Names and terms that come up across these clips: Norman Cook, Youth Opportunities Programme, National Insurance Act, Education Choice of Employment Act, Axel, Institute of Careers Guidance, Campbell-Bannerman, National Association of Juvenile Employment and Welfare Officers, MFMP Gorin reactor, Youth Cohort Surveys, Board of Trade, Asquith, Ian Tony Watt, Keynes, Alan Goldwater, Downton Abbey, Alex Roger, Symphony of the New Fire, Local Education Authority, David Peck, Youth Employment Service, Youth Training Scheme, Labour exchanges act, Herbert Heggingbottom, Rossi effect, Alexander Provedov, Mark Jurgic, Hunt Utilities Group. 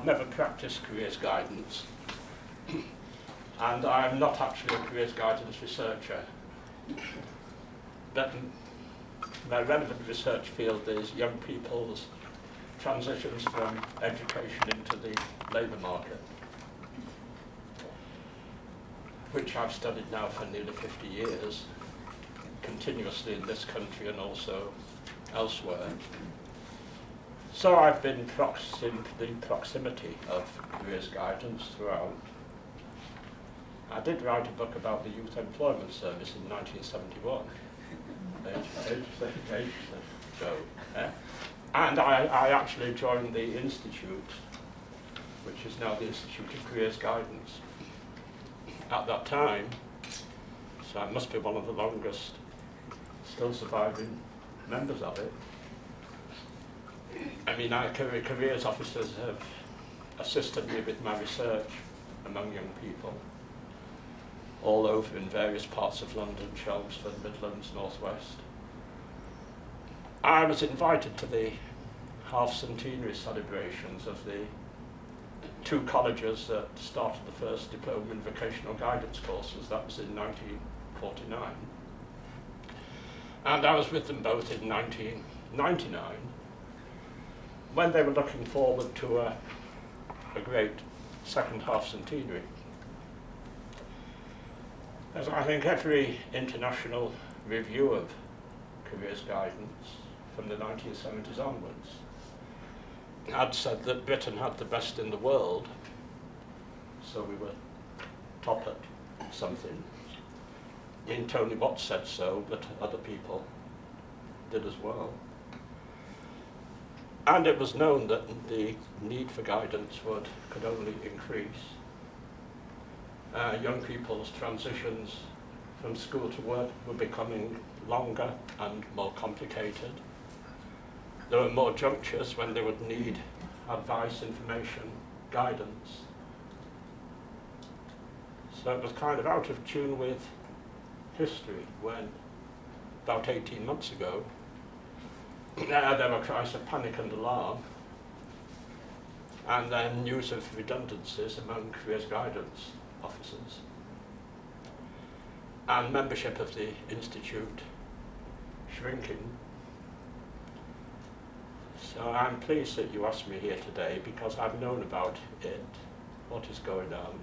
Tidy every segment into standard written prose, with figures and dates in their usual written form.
I've never practiced careers guidance, and I'm not actually a careers guidance researcher, but my relevant research field is young people's transitions from education into the labour market, which I've studied now for nearly 50 years, continuously in this country and also elsewhere. So I've been the proximity of careers guidance throughout. I did write a book about the Youth Employment Service in 1971, so, and I actually joined the Institute, which is now the Institute of Careers Guidance, at that time, so I must be one of the longest still surviving members of it. I mean, our careers officers have assisted me with my research among young people all over in various parts of London, Chelmsford, Midlands, Northwest. I was invited to the half-centenary celebrations of the two colleges that started the first diploma in vocational guidance courses. That was in 1949. And I was with them both in 1999 when they were looking forward to a great second half-centenary. As I think every international review of careers guidance from the 1970s onwards had said that Britain had the best in the world, so we were top at something. Ian Tony Watt said so, but other people did as well. And it was known that the need for guidance could only increase. Young people's transitions from school to work were becoming longer and more complicated. There were more junctures when they would need advice, information, guidance. So it was kind of out of tune with history when, about 18 months ago, there were cries of panic and alarm, and then news of redundancies among careers guidance officers. And membership of the Institute shrinking. So I'm pleased that you asked me here today, because I've known about it, what is going on.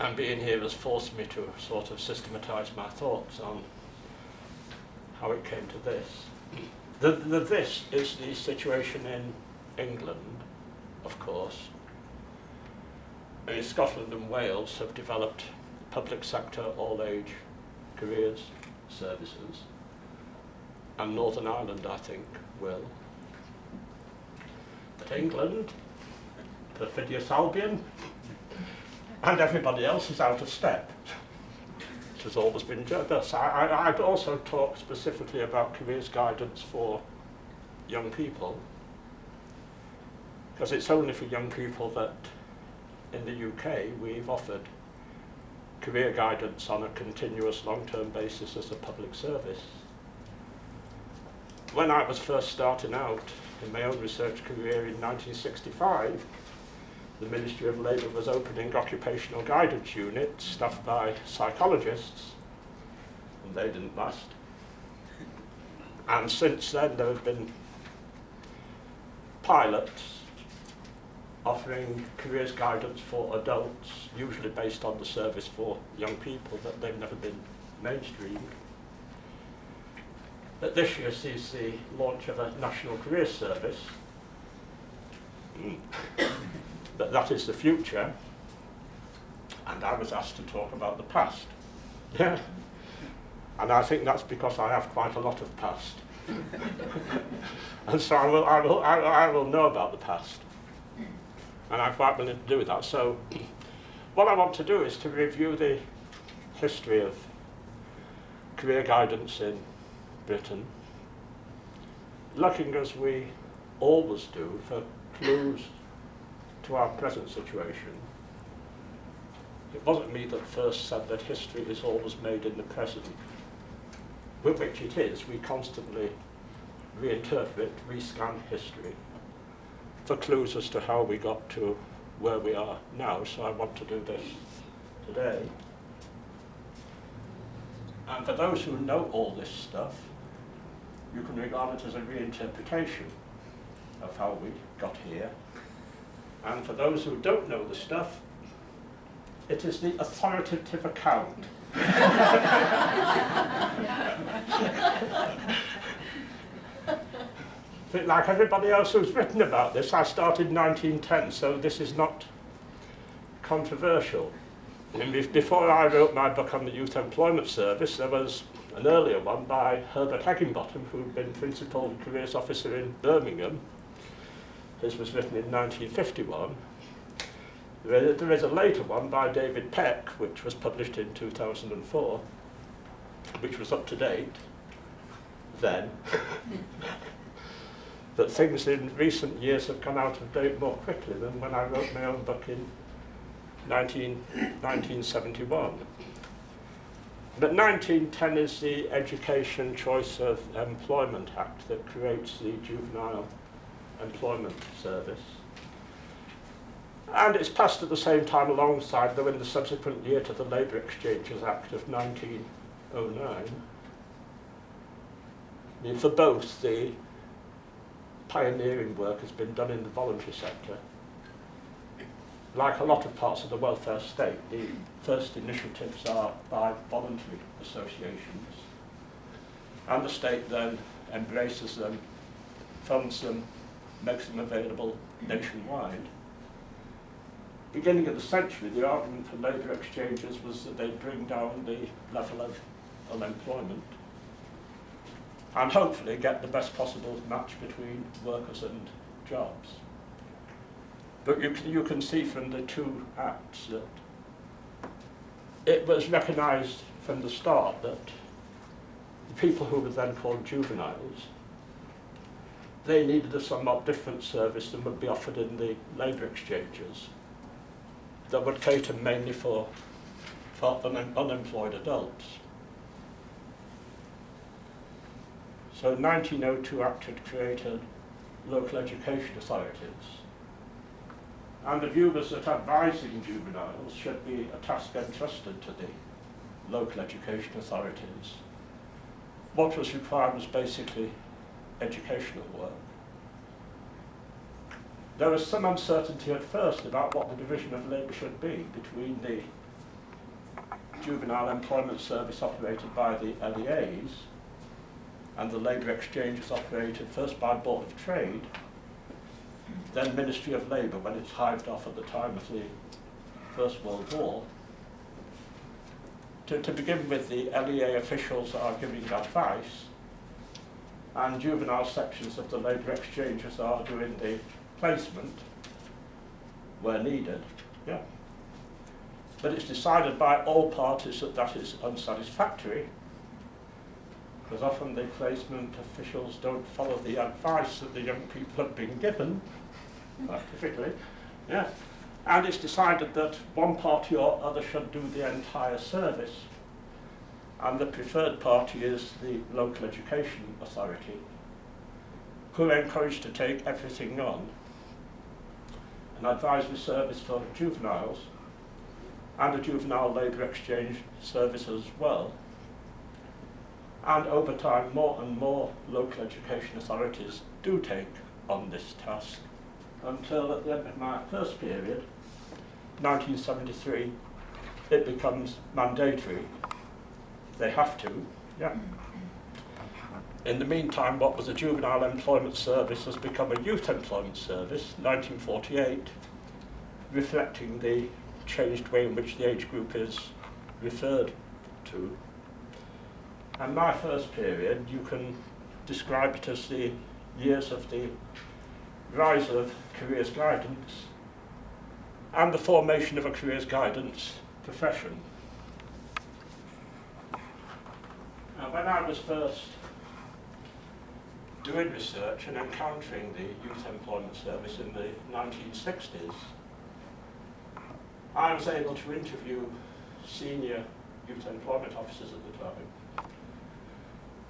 And being here has forced me to sort of systematise my thoughts on how it came to this. This is the situation in England, of course. In Scotland and Wales have developed public sector all-age careers services, and Northern Ireland, I think, will. But England, perfidious Albion, and everybody else is out of step. It has always been this. I'd also talk specifically about careers guidance for young people, because it's only for young people that in the UK we've offered career guidance on a continuous long-term basis as a public service. When I was first starting out in my own research career in 1965, the Ministry of Labour was opening occupational guidance units staffed by psychologists, and they didn't last. And since then there have been pilots offering careers guidance for adults, usually based on the service for young people, that they've never been mainstreamed. But this year sees the launch of a national careers service. That is the future, and I was asked to talk about the past. Yeah, and I think that's because I have quite a lot of past, and so I will know about the past. And I'm quite willing to do with that. So what I want to do is to review the history of career guidance in Britain, looking, as we always do, for clues to our present situation. It wasn't me that first said that history is always made in the present, with which it is. We constantly reinterpret, rescan history the clues as to how we got to where we are now, so I want to do this today. And for those who know all this stuff, you can regard it as a reinterpretation of how we got here. And for those who don't know the stuff, it is the authoritative account. Like everybody else who's written about this, I started in 1910, so this is not controversial. Before I wrote my book on the Youth Employment Service, there was an earlier one by Herbert Heggingbottom, who'd been Principal Careers Officer in Birmingham. This was written in 1951. There is a later one by David Peck, which was published in 2004, which was up to date then. But things in recent years have come out of date more quickly than when I wrote my own book in 1971. But 1910 is the Education Choice of Employment Act that creates the Juvenile Employment Service. And it's passed at the same time alongside, though in the subsequent year, to the Labour Exchanges Act of 1909. I mean, for both, the pioneering work has been done in the voluntary sector. Like a lot of parts of the welfare state, the first initiatives are by voluntary associations, and the state then embraces them, funds them, makes them available nationwide. Beginning of the century, the argument for labour exchanges was that they bring down the level of unemployment and hopefully get the best possible match between workers and jobs. But you can see from the two acts that it was recognised from the start that the people who were then called juveniles, they needed a somewhat different service than would be offered in the labour exchanges, that would cater mainly for unemployed adults. So the 1902 Act had created local education authorities, and the view was that advising juveniles should be a task entrusted to the local education authorities. What was required was basically educational work. There was some uncertainty at first about what the division of labour should be between the Juvenile Employment Service operated by the LEAs and the labour exchanges operated first by Board of Trade, then Ministry of Labour when it's hived off at the time of the First World War. To begin with, the LEA officials are giving advice and juvenile sections of the labour exchanges are doing the placement where needed, yeah. But it's decided by all parties that that is unsatisfactory, because often the placement officials don't follow the advice that the young people have been given, scientifically, yeah. And it's decided that one party or other should do the entire service, and the preferred party is the local education authority, who are encouraged to take everything on. An advisory service for juveniles and a juvenile labour exchange service as well. And over time, more and more local education authorities do take on this task until at the end of my first period, 1973, it becomes mandatory. They have to, yeah. In the meantime, what was a juvenile employment service has become a youth employment service, 1948, reflecting the changed way in which the age group is referred to. And my first period, you can describe it as the years of the rise of careers guidance and the formation of a careers guidance profession. Now, when I was first doing research and encountering the Youth Employment Service in the 1960s, I was able to interview senior youth employment officers at the time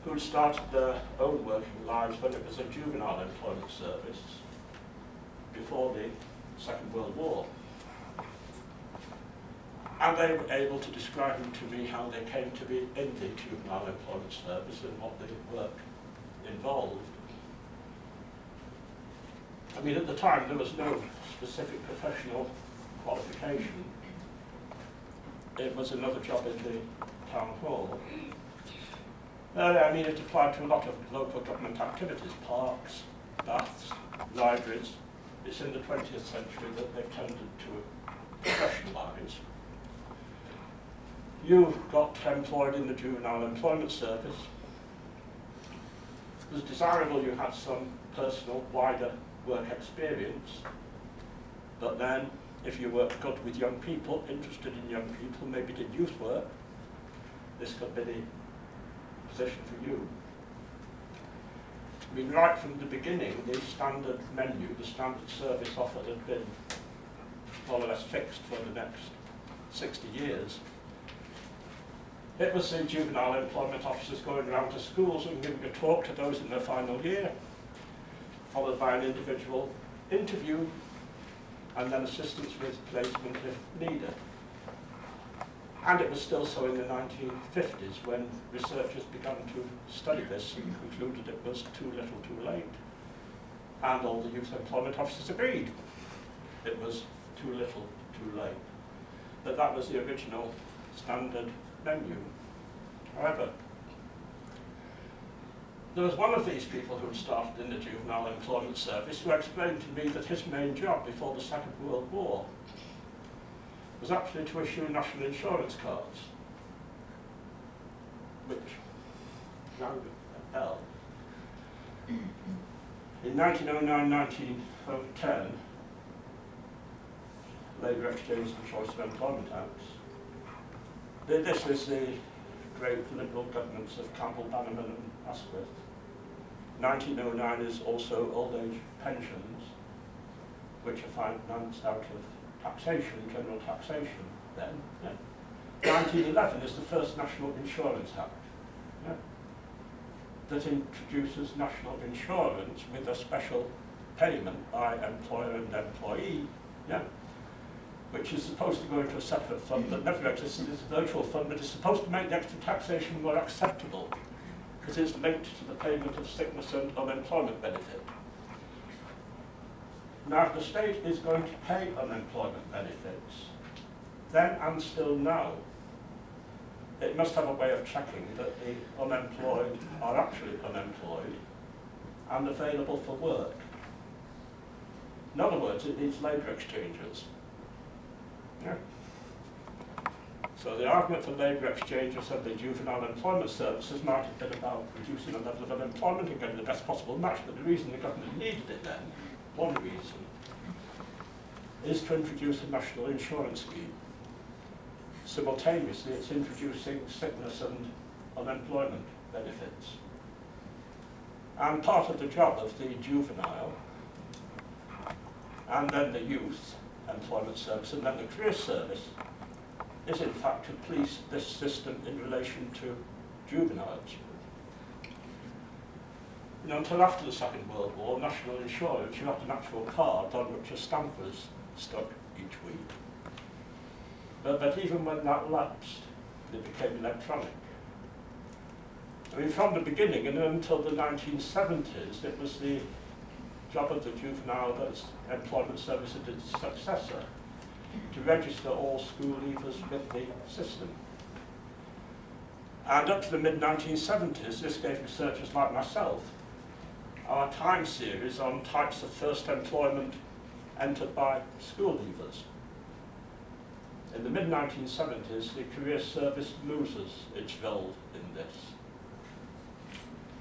who started their own working lives when it was a juvenile employment service before the Second World War. And they were able to describe them to me how they came to be in the Juvenile Employment Service and what the work involved. I mean, at the time there was no specific professional qualification. It was another job in the town hall. I mean, it applied to a lot of local government activities, parks, baths, libraries. It's in the 20th century that they tended to professionalise. You got employed in the Juvenile Employment Service. It was desirable you had some personal, wider work experience, but then if you worked good with young people, interested in young people, maybe did youth work, this could be the position for you. I mean, right from the beginning, the standard menu, the standard service offered had been more or less fixed for the next 60 years. It was the juvenile employment officers going around to schools and giving a talk to those in their final year, followed by an individual interview, and then assistance with placement if needed. And it was still so in the 1950s when researchers began to study this and concluded it was too little too late. And all the youth employment officers agreed it was too little too late. But that was the original standard menu. However, there was one of these people who had started in the Juvenile Employment Service who explained to me that his main job before the Second World War was actually to issue national insurance cards, which rang a bell. In 1909-1910, Labour Exchanges and Choice of Employment Act. This is the great liberal governments of Campbell-Bannerman and Asquith. 1909 is also old age pensions, which are financed out of taxation, general taxation then. Yeah. 1911 is the first National Insurance Act, yeah, that introduces national insurance with a special payment by employer and employee, yeah, which is supposed to go into a separate fund that never existed. It's a virtual fund, but it's supposed to make the extra taxation more acceptable because it's linked to the payment of sickness and unemployment benefit. Now, if the state is going to pay unemployment benefits, then and still now, it must have a way of checking that the unemployed are actually unemployed and available for work. In other words, it needs labour exchanges. Yeah. So the argument for labour exchanges and the juvenile employment services might have been about reducing the level of unemployment and getting the best possible match, but the reason the government needed it then, one reason, is to introduce a national insurance scheme. Simultaneously, it's introducing sickness and unemployment benefits. And part of the job of the juvenile, and then the youth employment service, and then the career service, is in fact to police this system in relation to juveniles. You know, until after the Second World War, national insurance, you had an actual card on which a stamp was stuck each week. But even when that lapsed, it became electronic. I mean, from the beginning and until the 1970s, it was the job of the Juvenile Employment Service and its successor to register all school leavers with the system. And up to the mid-1970s, this gave researchers like myself our time series on types of first employment entered by school leavers. In the mid-1970s, the career service loses its role in this.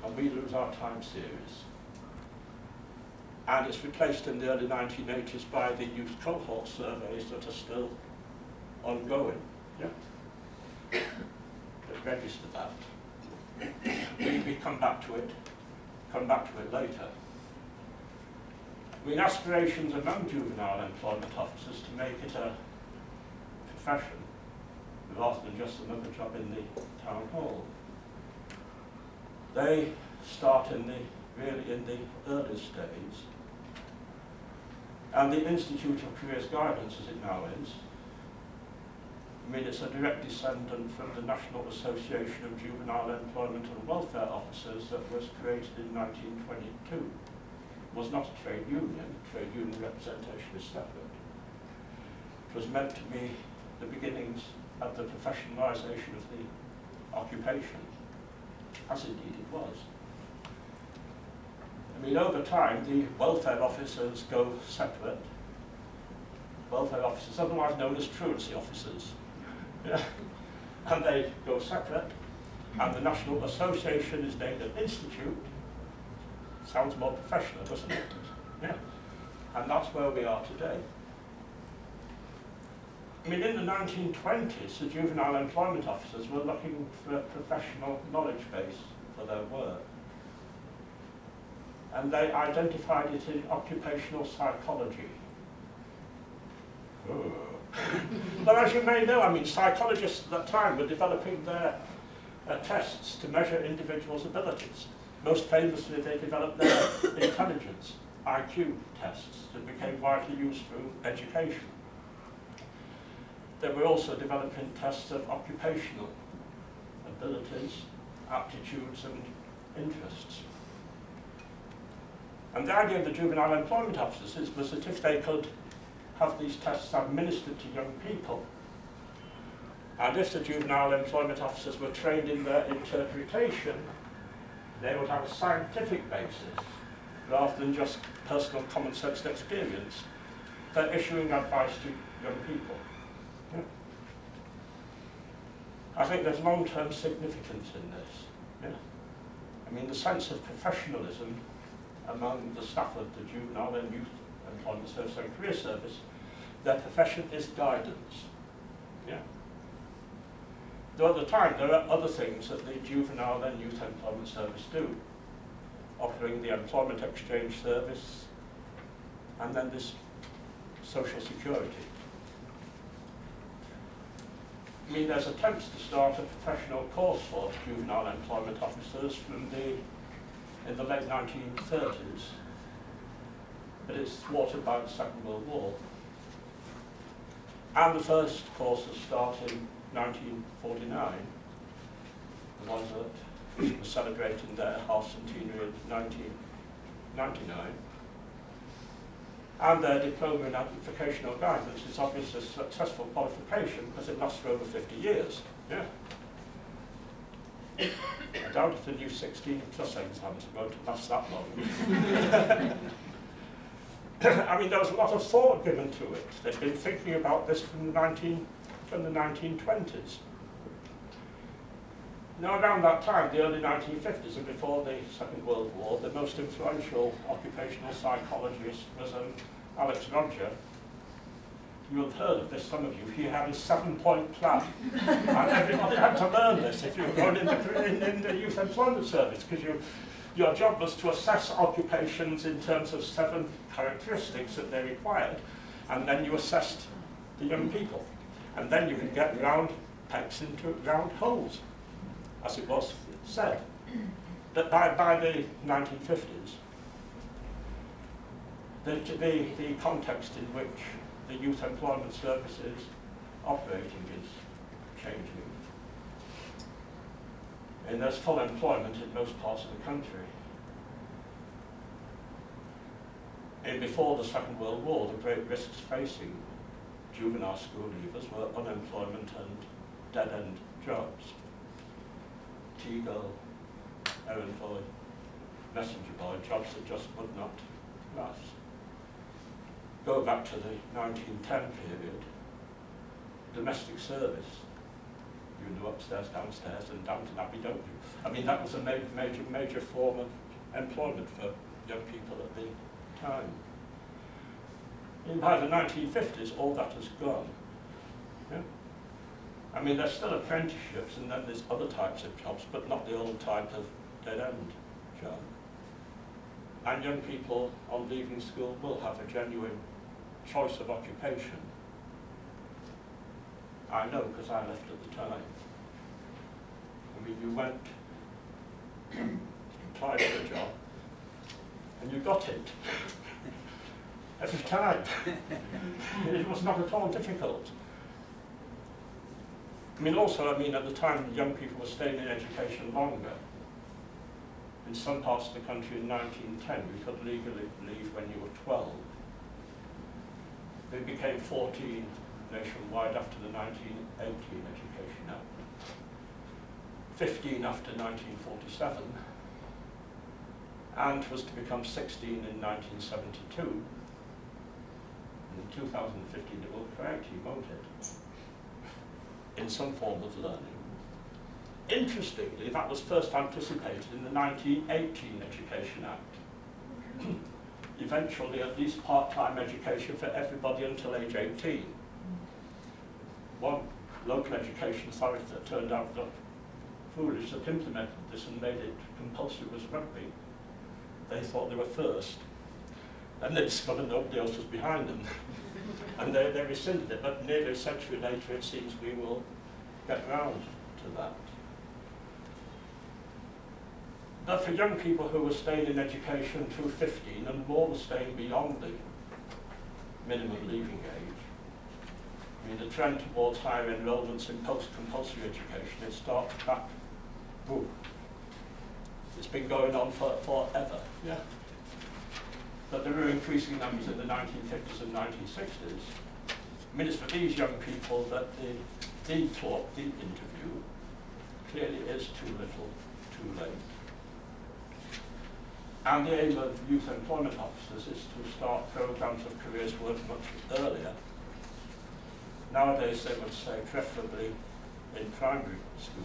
And we lose our time series. And it's replaced in the early 1980s by the youth cohort surveys that are still ongoing. Yeah. But register that. We come back to it later. I mean, aspirations among juvenile employment officers to make it a profession rather than just another job in the town hall. They start in the early days. And the Institute of Careers Guidance, as it now is, I mean, it's a direct descendant from the National Association of Juvenile Employment and Welfare Officers that was created in 1922. It was not a trade union representation is separate. It was meant to be the beginnings of the professionalisation of the occupation, as indeed it was. I mean, over time, the welfare officers go separate. Welfare officers, otherwise known as truancy officers. Yeah. And they go separate. And the National Association is named an institute. Sounds more professional, doesn't it? Yeah. And that's where we are today. I mean, in the 1920s, the juvenile employment officers were looking for a professional knowledge base for their work. And they identified it in occupational psychology. Oh. But as you may know, I mean, psychologists at that time were developing their tests to measure individuals' abilities. Most famously, they developed their intelligence, IQ tests, that became widely used through education. They were also developing tests of occupational abilities, aptitudes, and interests. And the idea of the juvenile employment officers was that if they could have these tests administered to young people, and if the juvenile employment officers were trained in their interpretation, they would have a scientific basis, rather than just personal common sense and experience, for issuing advice to young people. Yeah. I think there's long-term significance in this. Yeah. I mean, the sense of professionalism among the staff of the Juvenile and Youth Employment Service and Career Service, their profession is guidance. Yeah. Though at the time there are other things that the Juvenile and Youth Employment Service do, offering the Employment Exchange Service and then this social security. I mean, there's attempts to start a professional course for juvenile employment officers from in the late 1930s, but it's thwarted by the Second World War. And the first course was started in 1949, the one that was celebrating their half-centenary in 1999. And their diploma in educational guidance is obviously a successful qualification because it lasts for over 50 years. Yeah. I doubt if the new 16+ exams are going to last that long. I mean, there was a lot of thought given to it. They've been thinking about this from the 1920s. Now, around that time, the early 1950s, and before the Second World War, the most influential occupational psychologist was Alex Roger. You'll have heard of this, some of you. He had a 7-point plan. And everybody had to learn this if you were going in the Youth Employment Service, because your job was to assess occupations in terms of 7 characteristics that they required. And then you assessed the young people. And then you could get round pegs into round holes, as it was said. But by the 1950s, the context in which the Youth Employment Services operating is changing. And there's full employment in most parts of the country. And before the Second World War, the great risks facing juvenile school leavers were unemployment and dead-end jobs. Tea-girl, errand boy, messenger boy, jobs that just would not last. Go back to the 1910 period, domestic service. You know, upstairs, downstairs, and Downton Abbey, don't you? I mean, that was a major form of employment for young people at the time. And by the 1950s, all that is gone. Yeah? I mean, there's still apprenticeships, and then there's other types of jobs, but not the old type of dead-end job. And young people on leaving school will have a genuine choice of occupation. I know, because I left at the time. I mean, you went, applied for a job, and you got it. every time. It was not at all difficult. I mean, also, at the time, young people were staying in education longer. In some parts of the country in 1910, you could legally leave when you were 12. It became 14 nationwide after the 1918 Education Act, 15 after 1947, and was to become 16 in 1972. And in 2015 it will create, won't it? In some form of learning. Interestingly, that was first anticipated in the 1918 Education Act. Eventually, at least part-time education for everybody until age 18. One local education authority that turned out that foolish that implemented this and made it compulsory was Rugby. They thought they were first, and they discovered nobody else was behind them, and they rescinded it. But nearly a century later, it seems we will get round to that. But for young people who were staying in education through 15 and more were staying beyond the minimum leaving age, the trend towards higher enrolments in post-compulsory education, it starts back, boom. It's been going on for forever, yeah. But there were increasing numbers in the 1950s and 1960s. It's for these young people that the talk, the interview, clearly is too little, too late. And the aim of youth employment officers is to start programmes of careers work much earlier. Nowadays, they would say preferably in primary school.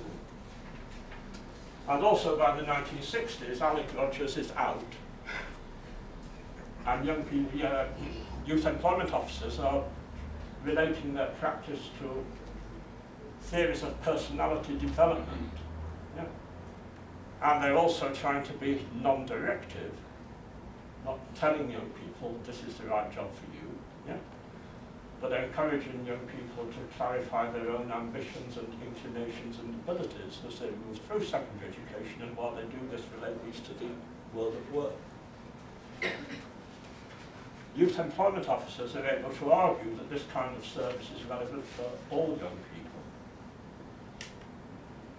And also by the 1960s, Alex Roger is out. And young people, youth employment officers are relating their practice to theories of personality development. Yeah. And they're also trying to be non-directive, not telling young people this is the right job for you, yeah? But encouraging young people to clarify their own ambitions and inclinations and abilities as they move through secondary education, and while they do this, relate these to the world of work. Youth employment officers are able to argue that this kind of service is relevant for all young people.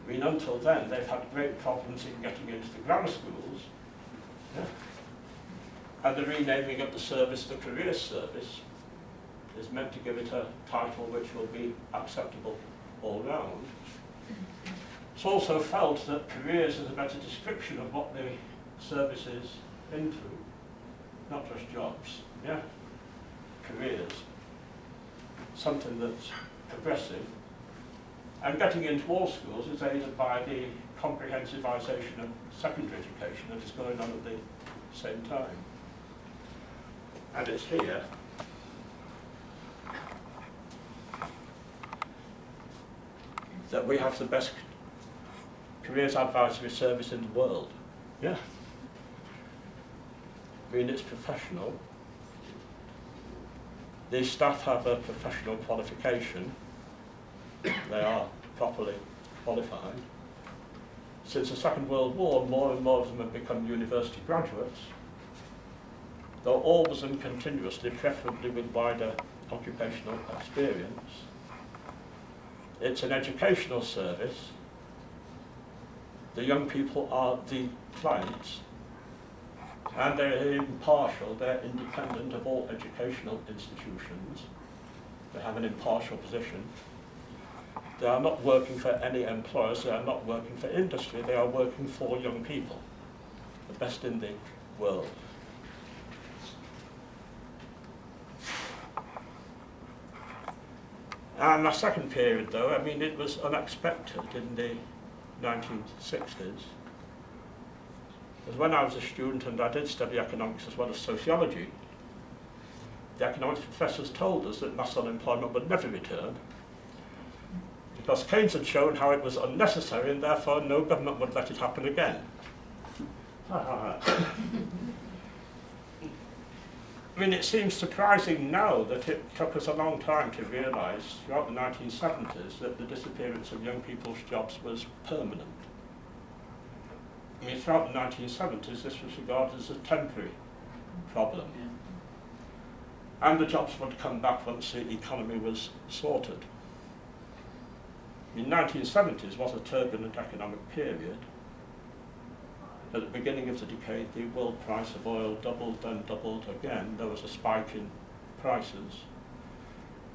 Until then, they've had great problems in getting into the grammar schools, yeah? And the renaming of the service, the career service, is meant to give it a title which will be acceptable all round. It's also felt that careers is a better description of what the service is into, not just jobs, yeah? Careers, something that's progressive. And getting into all schools is aided by the comprehensivisation of secondary education that is going on at the same time. And it's here. That we have the best careers advisory service in the world. Yeah. It's professional. The staff have a professional qualification. They are properly qualified. Since the Second World War, more and more of them have become university graduates, though always and continuously, preferably with wider occupational experience. It's an educational service. The young people are the clients, and they're impartial, they're independent of all educational institutions. They have an impartial position. They are not working for any employers, they are not working for industry, they are working for young people, the best in the world. And the second period though, it was unexpected in the 1960s. Because when I was a student, and I did study economics as well as sociology, the economics professors told us that mass unemployment would never return, because Keynes had shown how it was unnecessary and therefore no government would let it happen again. It seems surprising now that it took us a long time to realise throughout the 1970s that the disappearance of young people's jobs was permanent. Throughout the 1970s this was regarded as a temporary problem. and the jobs would come back once the economy was sorted. In 1970s was a turbulent economic period. At the beginning of the decade, the world price of oil doubled, then doubled again. There was a spike in prices.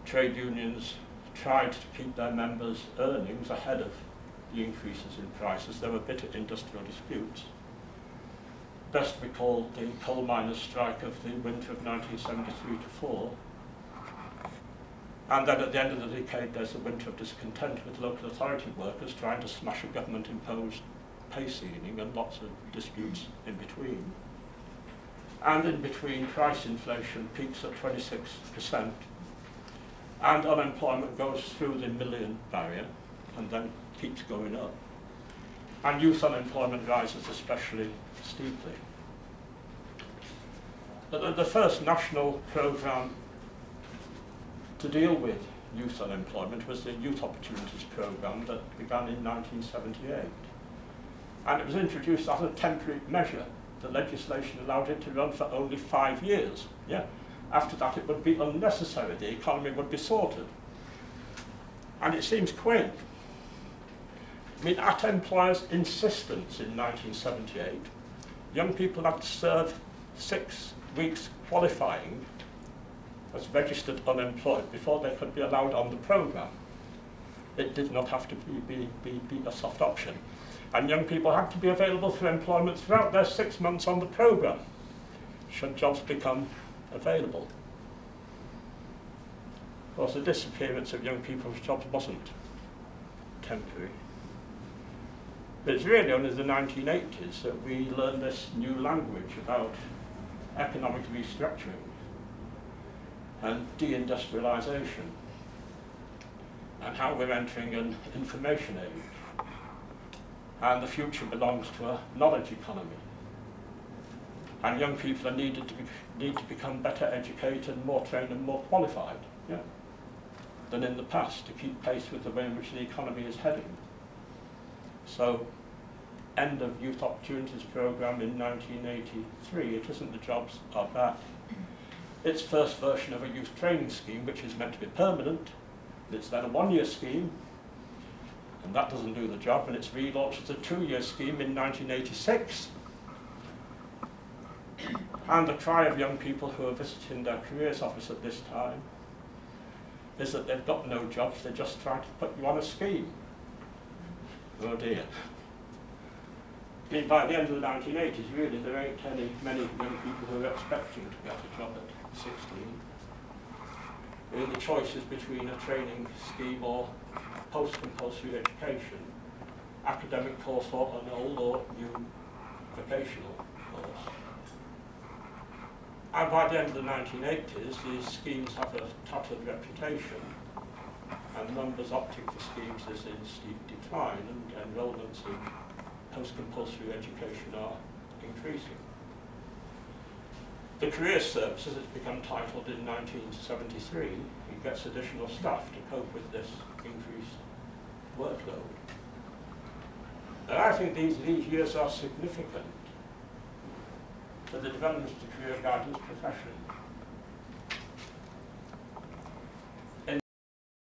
Trade unions tried to keep their members' earnings ahead of the increases in prices. There were bitter industrial disputes. Best recalled the coal miners' strike of the winter of 1973-4. And then at the end of the decade, there's a winter of discontent with local authority workers trying to smash a government-imposed pay ceiling and lots of disputes in between. And in between, price inflation peaks at 26%, and unemployment goes through the million barrier and then keeps going up. And youth unemployment rises especially steeply. The first national programme to deal with youth unemployment was the Youth Opportunities Programme that began in 1978. And it was introduced as a temporary measure. The legislation allowed it to run for only 5 years. Yeah? After that, it would be unnecessary. The economy would be sorted. And it seems quaint. I mean, at employers' insistence in 1978, young people had to serve 6 weeks qualifying as registered unemployed before they could be allowed on the programme. It did not have to be a soft option. And young people had to be available for employment throughout their 6 months on the programme, should jobs become available. Of course, the disappearance of young people's jobs wasn't temporary. But it's really only the 1980s that we learned this new language about economic restructuring and deindustrialisation, and how we're entering an information age. And the future belongs to a knowledge economy. And young people are needed to become better educated, more trained and more qualified, yeah, than in the past to keep pace with the way in which the economy is heading. So, end of Youth Opportunities Programme in 1983, it isn't the jobs are back. Its first version of a youth training scheme, which is meant to be permanent. It's then a one-year scheme. And that doesn't do the job, and it's relaunched as a two-year scheme in 1986. And the cry of young people who are visiting their careers office at this time is that they've got no jobs, they're just trying to put you on a scheme. Oh dear. I mean, by the end of the 1980s, really, there ain't many young people who are expecting to get a job at 16. I mean, the choice is between a training scheme or post-compulsory education, academic course or an old or new vocational course. And by the end of the 1980s, these schemes have a tattered reputation, and the numbers opting for schemes is in steep decline, and enrollments in post-compulsory education are increasing. The Career Service, as it's become titled in 1973, it gets additional staff to cope with this increased workload. And I think these years are significant for the development of the career guidance profession.